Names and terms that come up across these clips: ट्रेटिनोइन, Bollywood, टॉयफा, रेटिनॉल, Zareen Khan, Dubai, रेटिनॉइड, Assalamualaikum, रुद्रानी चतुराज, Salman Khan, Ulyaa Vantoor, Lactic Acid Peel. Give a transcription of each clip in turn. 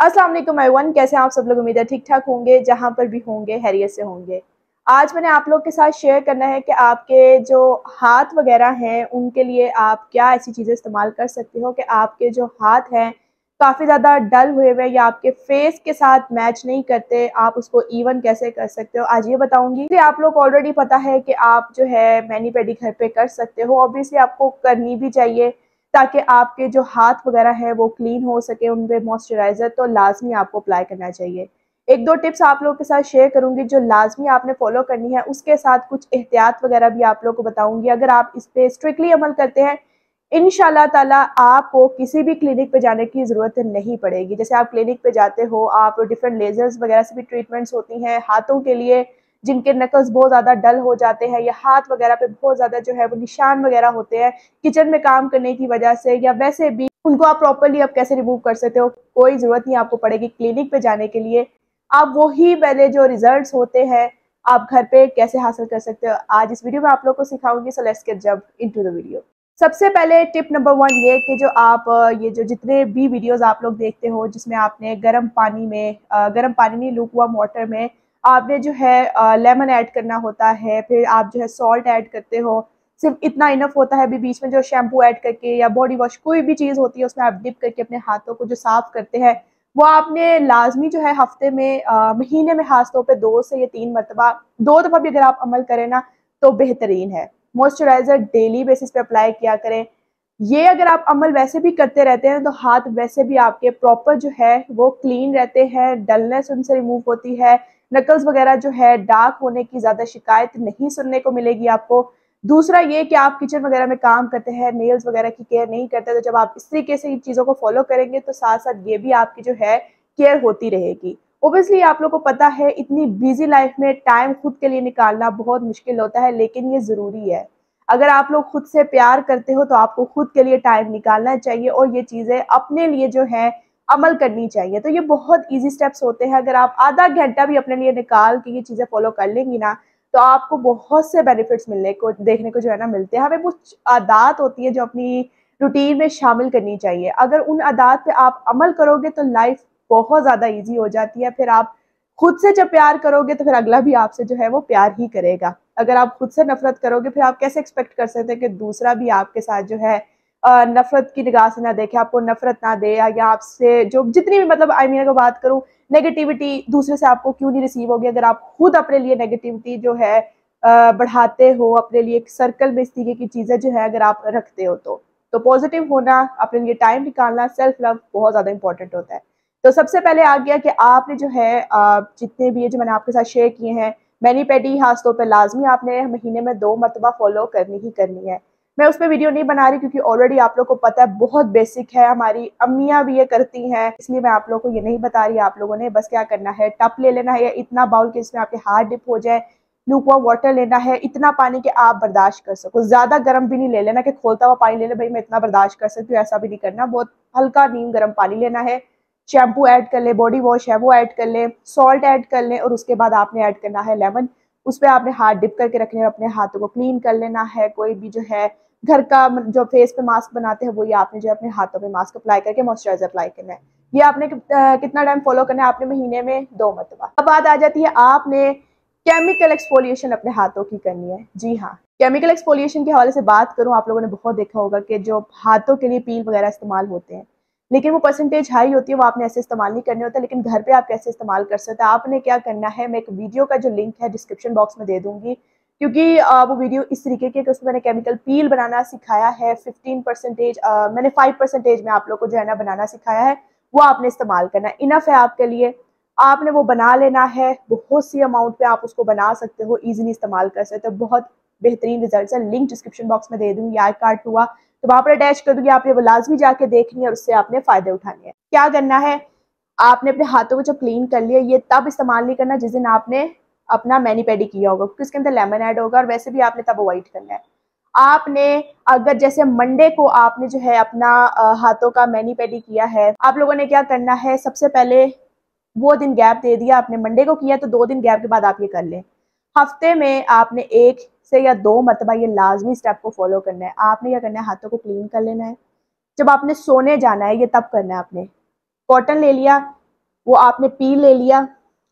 अस्सलाम वालेकुम एवरीवन, कैसे हैं आप सब लोग। उम्मीद है ठीक ठाक होंगे, जहाँ पर भी होंगे हैरियत से होंगे। आज मैंने आप लोग के साथ शेयर करना है कि आपके जो हाथ वगैरह हैं उनके लिए आप क्या ऐसी चीज़ें इस्तेमाल कर सकते हो कि आपके जो हाथ हैं काफ़ी ज़्यादा डल हुए हुए या आपके फेस के साथ मैच नहीं करते, आप उसको इवन कैसे कर सकते हो आज ये बताऊंगी। तो आप लोग ऑलरेडी पता है कि आप जो है मैनी पेडी घर पे कर सकते हो, ऑब्वियसली आपको करनी भी चाहिए ताकि आपके जो हाथ वगैरह है वो क्लीन हो सके। उन पर मॉइस्चराइज़र तो लाजमी आपको अप्लाई करना चाहिए। एक दो टिप्स आप लोगों के साथ शेयर करूंगी जो लाजमी आपने फॉलो करनी है, उसके साथ कुछ एहतियात वगैरह भी आप लोगों को बताऊंगी। अगर आप इस पर स्ट्रिक्टली अमल करते हैं इंशाल्लाह ताला आपको किसी भी क्लिनिक पे जाने की ज़रूरत नहीं पड़ेगी। जैसे आप क्लिनिक पे जाते हो, आप डिफरेंट लेजर्स वगैरह से भी ट्रीटमेंट्स होती हैं हाथों के लिए, जिनके नकल्स बहुत ज़्यादा डल हो जाते हैं या हाथ वगैरह पे बहुत ज़्यादा जो है वो निशान वगैरह होते हैं किचन में काम करने की वजह से, या वैसे भी उनको आप प्रॉपरली आप कैसे रिमूव कर सकते हो। कोई ज़रूरत नहीं आपको पड़ेगी क्लिनिक पर जाने के लिए, आप वही पहले जो रिजल्ट होते हैं आप घर पे कैसे हासिल कर सकते हो आज इस वीडियो में आप लोग को सिखाऊंगी। So let's get jump into the video. सबसे पहले टिप नंबर 1 ये कि जो आप ये जो जितने भी वीडियोस आप लोग देखते हो जिसमें आपने गर्म पानी में लूक वार्म वाटर में आपने जो है लेमन ऐड करना होता है, फिर आप जो है सॉल्ट ऐड करते हो, सिर्फ इतना इनफ होता है। अभी बीच में जो शैम्पू ऐड करके या बॉडी वॉश कोई भी चीज़ होती है उसमें आप डिप करके अपने हाथों को जो साफ करते हैं वो आपने लाजमी जो है हफ्ते में महीने में खासतौर पे 2 से या 3 मरतबा 2 दफ़ा भी अगर आप अमल करें ना तो बेहतरीन है। मॉइस्चराइज़र डेली बेसिस पे अप्लाई किया करें। ये अगर आप अमल वैसे भी करते रहते हैं तो हाथ वैसे भी आपके प्रॉपर जो है वो क्लीन रहते हैं, डलनेस उनसे रिमूव होती है, नकल्स वगैरह जो है डार्क होने की ज़्यादा शिकायत नहीं सुनने को मिलेगी आपको। दूसरा ये कि आप किचन वगैरह में काम करते हैं, नेल्स वगैरह की केयर नहीं करते, तो जब आप इस तरीके से इन चीज़ों को फॉलो करेंगे तो साथ साथ ये भी आपकी जो है केयर होती रहेगी। ओब्वियसली आप लोगों को पता है इतनी बिजी लाइफ में टाइम खुद के लिए निकालना बहुत मुश्किल होता है, लेकिन ये ज़रूरी है। अगर आप लोग खुद से प्यार करते हो तो आपको खुद के लिए टाइम निकालना चाहिए और ये चीज़ें अपने लिए जो है अमल करनी चाहिए। तो ये बहुत ईजी स्टेप्स होते हैं, अगर आप आधा घंटा भी अपने लिए निकाल के ये चीज़ें फॉलो कर लेंगी ना तो आपको बहुत से बेनिफिट्स मिलने को देखने को जो है ना मिलते हैं। हमें कुछ आदत होती है जो अपनी रूटीन में शामिल करनी चाहिए, अगर उन आदत पे आप अमल करोगे तो लाइफ बहुत ज़्यादा इजी हो जाती है। फिर आप खुद से जब प्यार करोगे तो फिर अगला भी आपसे जो है वो प्यार ही करेगा। अगर आप खुद से नफरत करोगे फिर आप कैसे एक्सपेक्ट कर सकते हैं कि दूसरा भी आपके साथ जो है नफरत की निगाह से ना देखे, आपको नफरत ना दे, या आपसे जो जितनी भी मतलब अगर बात करूँ नेगेटिविटी दूसरे से आपको क्यों नहीं रिसीव होगी। अगर आप खुद अपने लिए नेगेटिविटी जो है बढ़ाते हो, अपने लिए एक सर्कल में इस तरीके की चीज़ें जो है अगर आप रखते हो तो पॉजिटिव होना, अपने लिए टाइम निकालना, सेल्फ लव बहुत ज़्यादा इंपॉर्टेंट होता है। तो सबसे पहले आ गया कि आपने जो है जितने भी जो मैंने आपके साथ शेयर किए हैं मैनी पेडी खासतौर पर लाजमी आपने महीने में 2 मरतबा फॉलो करनी ही करनी है। मैं उस पर वीडियो नहीं बना रही क्योंकि ऑलरेडी आप लोग को पता है बहुत बेसिक है, हमारी अम्मियाँ भी ये करती हैं, इसलिए मैं आप लोग को ये नहीं बता रही। आप लोगों ने बस क्या करना है, टप ले लेना है या इतना बाउल कि इसमें आपके हाथ डिप हो जाए, लूकवार्म वाटर लेना है, इतना पानी कि आप बर्दाश्त कर सको। ज़्यादा गर्म भी नहीं ले लेना कि खोलता हुआ पानी ले लेना भाई मैं इतना बर्दाश्त कर सकती हूँ, ऐसा भी नहीं करना। बहुत हल्का नीम गर्म पानी लेना है, शैम्पू ऐड कर ले, बॉडी वॉश है वो ऐड कर ले, सॉल्ट ऐड कर ले, और उसके बाद आपने ऐड करना है लेमन। उस पर आपने हाथ डिप करके रखने, अपने हाथों को क्लीन कर लेना है। कोई भी जो है घर का जो फेस पे मास्क बनाते हैं वही आपने जो है अपने हाथों पे मास्क अप्लाई करके मॉइस्चराइजर अप्लाई करना है। ये आपने कितना टाइम फॉलो करना है, आपने महीने में 2 मरतबा। अब बात आ जाती है आपने केमिकल एक्सफोलिएशन अपने हाथों की करनी है। जी हाँ, केमिकल एक्सफोलिएशन के हवाले से बात करूँ, आप लोगों ने बहुत देखा होगा कि जो हाथों के लिए पील वगैरह इस्तेमाल होते हैं लेकिन वो परसेंटेज हाई होती है, वो आपने ऐसे इस्तेमाल नहीं करने होता। लेकिन घर पे आप कैसे इस्तेमाल कर सकते हैं, आपने क्या करना है, मैं एक वीडियो का जो लिंक है डिस्क्रिप्शन बॉक्स में दे दूंगी क्योंकि वो वीडियो इस तरीके की है कि उसमें मैंने केमिकल पील बनाना सिखाया है। 15% मैंने 5% में आप लोग को जो है ना बनाना सिखाया है, वो आपने इस्तेमाल करना है। इनफ है आपके लिए, आपने वो बना लेना है। बहुत सी अमाउंट पर आप उसको बना सकते हो, ईजिली इस्तेमाल कर सकते हो, बहुत बेहतरीन रिजल्ट है। लिंक डिस्क्रिप्शन बॉक्स में दे दूंगी, आई कार्ड हुआ तो वहाँ पर अटैच कर दूंगी, आपने वो लाजमी जाके देखनी है और उससे आपने फ़ायदे उठाने हैं। क्या करना है, आपने अपने हाथों को जब क्लीन कर लिया, ये तब इस्तेमाल नहीं करना जिस दिन आपने अपना मैनी पेडी किया होगा क्योंकि उसके अंदर लेमन ऐड होगा, और वैसे भी आपने तब अवॉइड करना है। आपने अगर जैसे मंडे को आपने जो है अपना हाथों का मैनी पेडी किया है, आप लोगों ने क्या करना है, सबसे पहले वो दिन गैप दे दिया, आपने मंडे को किया तो 2 दिन गैप के बाद आप ये कर लें। हफ्ते में आपने 1 से या 2 मरतबा ये लाजमी स्टेप को फॉलो करना है। आपने क्या करना है, हाथों को क्लीन कर लेना है। जब आपने सोने जाना है ये तब करना है। आपने कॉटन ले लिया, वो आपने पील ले लिया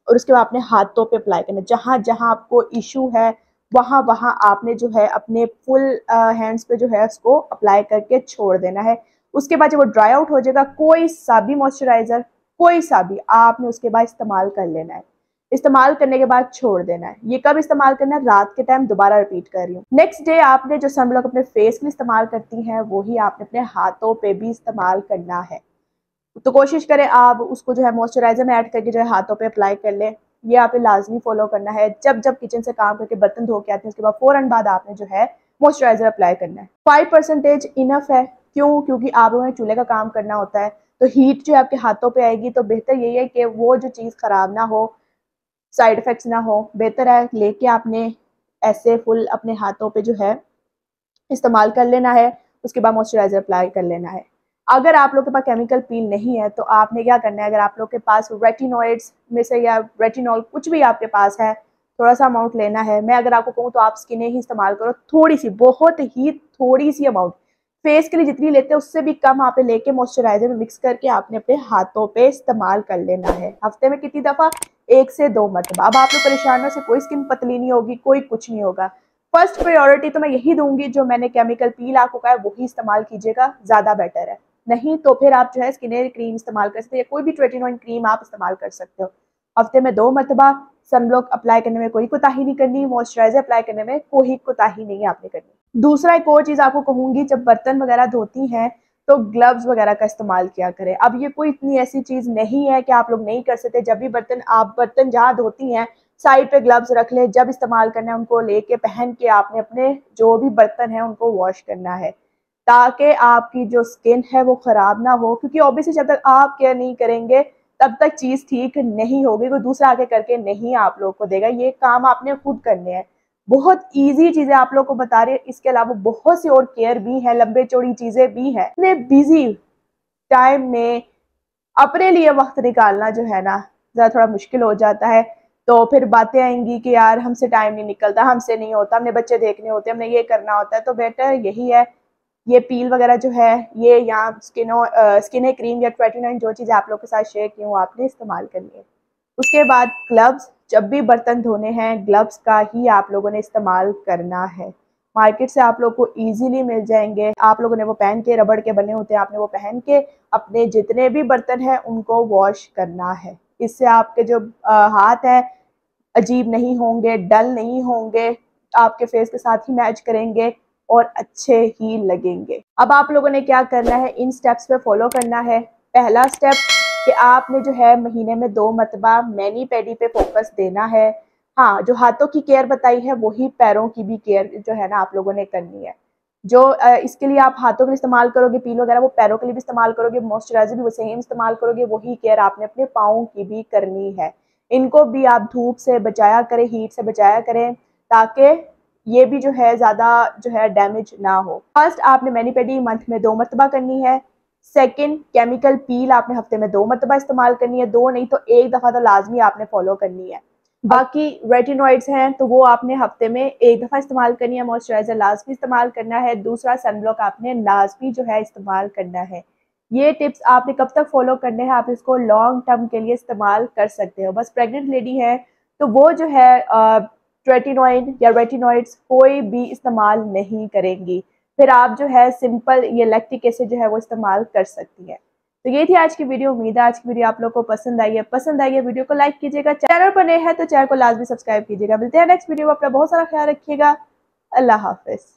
और उसके बाद आपने हाथों पे अप्लाई करना। जहाँ जहाँ आपको इशू है वहाँ वहाँ आपने जो है अपने फुल हैंड्स पे जो है उसको अप्लाई करके छोड़ देना है। उसके बाद जब वो ड्राई आउट हो जाएगा, कोई सा भी मॉइस्चराइज़र कोई सा भी आपने उसके बाद इस्तेमाल कर लेना है। इस्तेमाल करने के बाद छोड़ देना है। ये कब इस्तेमाल करना है? रात के टाइम। दोबारा रिपीट कर रही हूँ। नेक्स्ट डे आपने जो सन ब्लॉक अपने फेस में इस्तेमाल करती हैं वही आपने अपने हाथों पे भी इस्तेमाल करना है। तो कोशिश करें आप उसको जो है मॉइस्चराइजर में ऐड करके जो है हाथों पे अप्लाई कर लें। ये आपने लाजमी फॉलो करना है। जब जब किचन से काम करके बर्तन धो के आते हैं उसके बाद फौरन बाद आपने जो है मॉइस्चराइजर अप्लाई करना है। 5% इनफ है। क्यों? क्योंकि आप लोगों ने चूल्हे का काम करना होता है तो हीट जो है आपके हाथों पे आएगी, तो बेहतर यही है कि वो जो चीज़ ख़राब ना हो, साइड इफेक्ट्स ना हो, बेहतर है लेके आपने ऐसे फुल अपने हाथों पे जो है इस्तेमाल कर लेना है। उसके बाद मॉइस्चराइजर अप्लाई कर लेना है। अगर आप लोग के पास केमिकल पील नहीं है तो आपने क्या करना है, अगर आप लोग के पास रेटिनॉइड्स में से या रेटिनॉल कुछ भी आपके पास है थोड़ा सा अमाउंट लेना है। मैं अगर आपको कहूँ तो आप स्किने ही इस्तेमाल करो, थोड़ी सी, बहुत ही थोड़ी सी अमाउंट। फेस के लिए जितनी लेते हैं उससे भी कम आप लेके मॉइस्चराइजर में मिक्स करके आपने अपने हाथों पे इस्तेमाल कर लेना है। हफ्ते में कितनी दफ़ा? 1 से 2 मरतबा। अब आप लोग परेशानों से, कोई स्किन पतली नहीं होगी, कोई कुछ नहीं होगा। फर्स्ट प्रायोरिटी तो मैं यही दूंगी, जो मैंने केमिकल पील आपको कहा है वही इस्तेमाल कीजिएगा, ज़्यादा बेटर है। नहीं तो फिर आप जो है स्किनर क्रीम इस्तेमाल कर सकते हैं या कोई भी ट्रेटिनोइन क्रीम आप इस्तेमाल कर सकते हो। हफ्ते में 2 मरतबा सनब्लॉक अप्लाई करने में कोई कोताही नहीं करनी, मॉइस्चराइजर अप्लाई करने में कोई कोताही नहीं आपने करनी। दूसरा एक और चीज़ आपको कहूँगी, जब बर्तन वगैरह धोती हैं तो ग्लव्स वगैरह का इस्तेमाल किया करें। अब ये कोई इतनी ऐसी चीज़ नहीं है कि आप लोग नहीं कर सकते। जब भी आप बर्तन जहाँ धोती हैं साइड पे ग्लव्स रख लें। जब इस्तेमाल करना है उनको लेके पहन के आपने अपने जो भी बर्तन है उनको वॉश करना है ताकि आपकी जो स्किन है वो ख़राब ना हो, क्योंकि ऑब्वियसली जब तक आप केयर नहीं करेंगे तब तक चीज़ ठीक नहीं होगी, कोई दूसरा आगे करके नहीं आप लोग को देगा। ये काम आपने खुद करने हैं। बहुत इजी चीज़ें आप लोग को बता रही है, इसके अलावा बहुत सी और केयर भी है, लंबे चौड़ी चीज़ें भी हैं। अपने बिजी टाइम में अपने लिए वक्त निकालना जो है ना ज़रा थोड़ा मुश्किल हो जाता है। तो फिर बातें आएंगी कि यार हमसे टाइम नहीं निकलता, हमसे नहीं होता, हमने बच्चे देखने होते, हमने ये करना होता है। तो बेटर यही है ये पील वगैरह जो है ये या स्किन क्रीम या 29 जो चीज़ आप लोग के साथ शेयर की हूँ आपने इस्तेमाल करनी है। उसके बाद ग्लव्स, जब भी बर्तन धोने हैं ग्लव्स का ही आप लोगों ने इस्तेमाल करना है। मार्केट से आप लोग को ईजीली मिल जाएंगे। आप लोगों ने वो पहन के, रबड़ के बने होते हैं, आपने वो पहन के अपने जितने भी बर्तन हैं उनको वॉश करना है। इससे आपके जो हाथ हैं अजीब नहीं होंगे, डल नहीं होंगे, आपके फेस के साथ ही मैच करेंगे और अच्छे ही लगेंगे। अब आप लोगों ने क्या करना है, इन स्टेप्स पे फॉलो करना है। पहला स्टेप कि आपने जो है महीने में 2 मरतबा मैनी पेडी पे फोकस देना है। हाँ, जो हाथों की केयर बताई है वही पैरों की भी केयर जो है ना आप लोगों ने करनी है। जो इसके लिए आप हाथों के लिए इस्तेमाल करोगे पील वगैरह, वो पैरों के लिए भी इस्तेमाल करोगे। मॉइस्चराइजर भी वो सेम इस्तेमाल करोगे। वही केयर आपने अपने पाँव की भी करनी है। इनको भी आप धूप से बचाया करें, हीट से बचाया करें, ताकि ये भी जो है ज़्यादा जो है डैमेज ना हो। फर्स्ट आपने मैनी पेडी मंथ में 2 मरतबा करनी है। सेकंड, केमिकल पील आपने हफ्ते में 2 मरतबा इस्तेमाल करनी है। 2 नहीं तो 1 दफ़ा तो लाजमी आपने फॉलो करनी है। बाकी रेटिनॉइड्स हैं तो वो आपने हफ्ते में 1 दफ़ा इस्तेमाल करनी है। मॉइस्चराइजर लाजमी इस्तेमाल करना है। दूसरा, सनब्लॉक आपने लाजमी जो है इस्तेमाल करना है। ये टिप्स आपने कब तक फॉलो करने हैं, आप इसको लॉन्ग टर्म के लिए इस्तेमाल कर सकते हो। बस प्रेगनेंट लेडी है तो वो जो है रेटिनॉइड या रेटिनॉइड्स कोई भी इस्तेमाल नहीं करेंगी। फिर आप जो है सिंपल ये लैक्टिक एसिड जो है वो इस्तेमाल कर सकती हैं। तो ये थी आज की वीडियो। उम्मीद है आज की वीडियो आप लोगों को पसंद आई है। पसंद आई है वीडियो को लाइक कीजिएगा। चैनल पर नए हैं तो चैनल को लाजमी सब्सक्राइब कीजिएगा। मिलते हैं नेक्स्ट वीडियो में। अपना बहुत सारा ख्याल रखिएगा। अल्लाह हाफिज़।